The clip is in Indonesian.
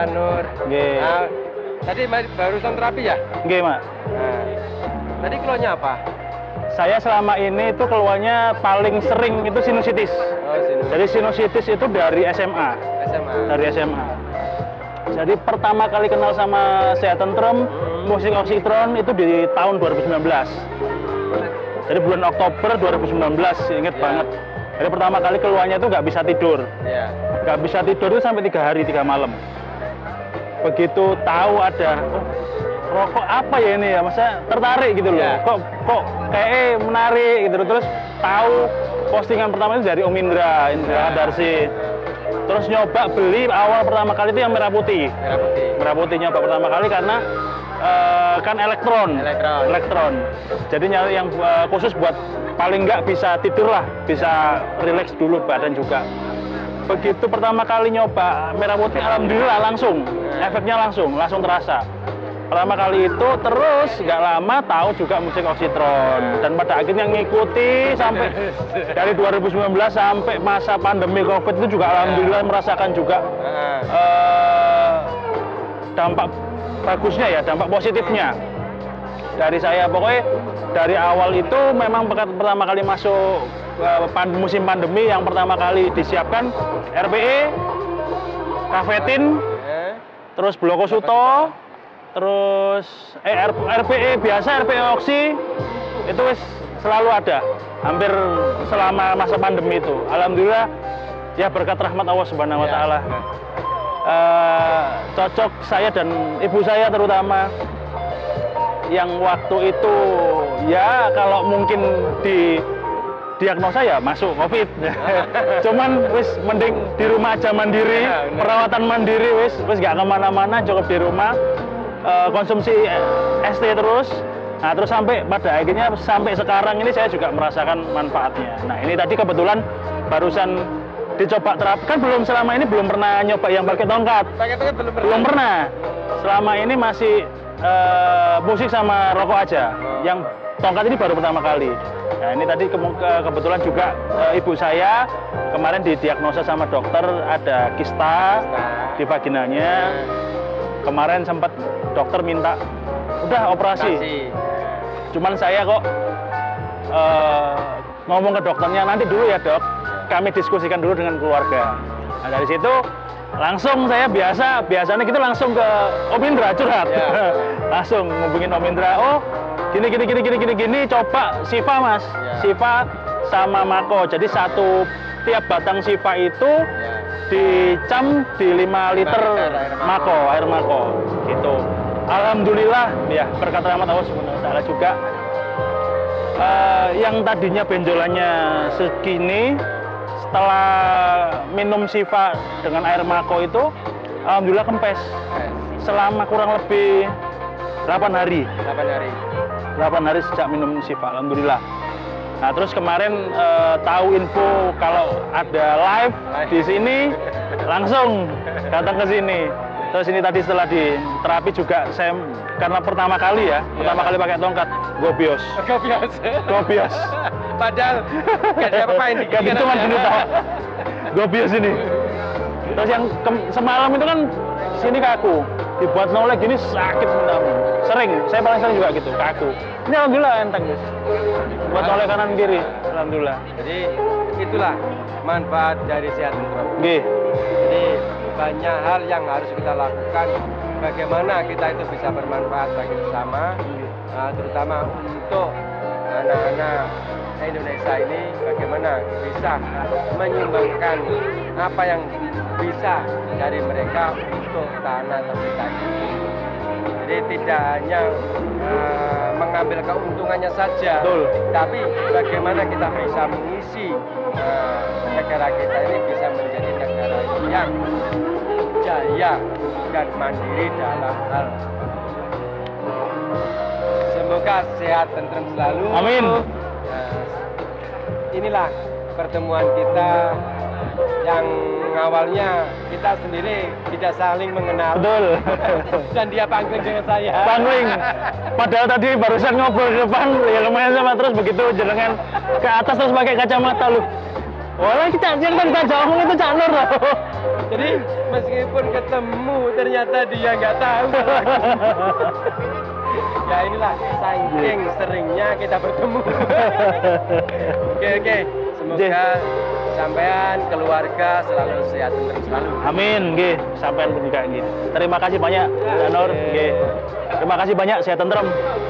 Sifa, Nur. Nggih. Nah, tadi barusan terapi ya? Nggih, Mak. Nah, tadi keluarnya apa? Saya selama ini itu keluarnya paling sering itu sinusitis. Oh, sinusitis. Jadi sinusitis itu dari SMA. SMA. Dari SMA. Jadi pertama kali kenal sama Sehat Tentrem, musik Oxytron itu di tahun 2019. Jadi bulan Oktober 2019, inget banget. Jadi pertama kali keluarnya itu nggak bisa tidur. Nggak bisa tidur itu sampai 3 hari 3 malam. Begitu tahu ada rokok apa ya ini ya, maksudnya tertarik gitu loh. Kok kayak menarik gitu loh. Terus tahu postingan pertama itu dari Om Indra Darsi. Terus nyoba beli awal pertama kali itu yang Merah Putih. Merah Putih nyoba pertama kali karena kan elektron. Jadi nyari yang khusus buat paling nggak bisa tidur lah, bisa rileks dulu badan juga. Begitu pertama kali nyoba Merah Putih, alhamdulillah langsung, efeknya langsung terasa. Pertama kali itu terus nggak lama tahu juga musik Oxytron, dan pada akhirnya ngikuti sampai dari 2019 sampai masa pandemi Covid itu juga alhamdulillah merasakan juga dampak bagusnya ya, dampak positifnya dari saya. Pokoknya dari awal itu memang pertama kali masuk musim pandemi yang pertama kali disiapkan RPE, kafein, terus blokosuto, terus RPE biasa, RPE oksi itu selalu ada hampir selama masa pandemi itu. Alhamdulillah ya, berkat rahmat Allah Subhanahu Wa Taala. Cocok saya dan ibu saya terutama yang waktu itu ya kalau mungkin di diagnosa ya masuk Covid. Cuman wis mending di rumah aja mandiri, perawatan mandiri wis nggak kemana-mana, cukup di rumah. Konsumsi ST terus, nah terus sampai pada akhirnya sampai sekarang ini saya juga merasakan manfaatnya. Nah ini tadi kebetulan barusan dicoba terapkan, belum selama ini belum pernah nyoba yang pakai tongkat. Belum pernah. Selama ini masih musik sama rokok aja. Yang tongkat ini baru pertama kali. Nah ini tadi kebetulan juga ibu saya kemarin didiagnosa sama dokter ada kista di vaginanya. Kemarin sempat dokter minta udah operasi. Cuman saya kok ngomong ke dokternya, nanti dulu ya dok, kami diskusikan dulu dengan keluarga. Nah dari situ langsung saya biasanya gitu langsung ke Om Indra curhat. Langsung ngubungin Om Indra, oh gini coba Sifa mas. Sifa sama mako, jadi satu tiap batang Sifa itu dicam di 5 liter mako, air mako gitu. Alhamdulillah ya, berkat rahmat Allah Subhanahu Wa Taala juga yang tadinya benjolannya segini, setelah minum Sifa dengan air mako itu alhamdulillah kempes selama kurang lebih 8 hari sejak minum Sifa, alhamdulillah. Nah terus kemarin tahu info kalau ada live di sini, langsung datang ke sini. Terus ini tadi setelah di terapi juga saya, karena pertama kali ya, pertama kali pakai tongkat, gobios. Padahal gak siapa ini, itu kan dulu tahu, gobios ini. Terus yang semalam itu kan sini kaku, dibuat nolek gini sakit benar. Saya paling sering juga gitu, kaku. Ini alhamdulillah enteng guys. Buat oleh kanan kiri, alhamdulillah. Jadi itulah manfaat dari Sehat Tentrem. Jadi banyak hal yang harus kita lakukan. Bagaimana kita itu bisa bermanfaat bagi bersama, terutama untuk anak-anak Indonesia ini. Bagaimana bisa menyumbangkan apa yang bisa dari mereka untuk tanah tercinta ini. Jadi tidak hanya mengambil keuntungannya saja, tapi bagaimana kita bisa mengisi negara kita ini bisa menjadi negara yang jaya dan mandiri dalam hal. Semoga sehat tentrem selalu. Amin. Inilah pertemuan kita yang awalnya kita sendiri tidak saling mengenal. Dan dia pangling dengan saya. Padahal tadi barusan ngobrol di depan, ya lumayan sama. Terus begitu jenengan ke atas terus pakai kacamata lu. Walau kita jangan jauh itu Cak Nur loh. Jadi meskipun ketemu ternyata dia nggak tahu. Ya inilah saking seringnya kita bertemu. Oke. Semoga sampean keluarga selalu sehat dan selalu. Amin, nggih. Sampean pun juga nggih. Terima kasih banyak, Danur. Nggih. Terima kasih banyak, sehat tentrem.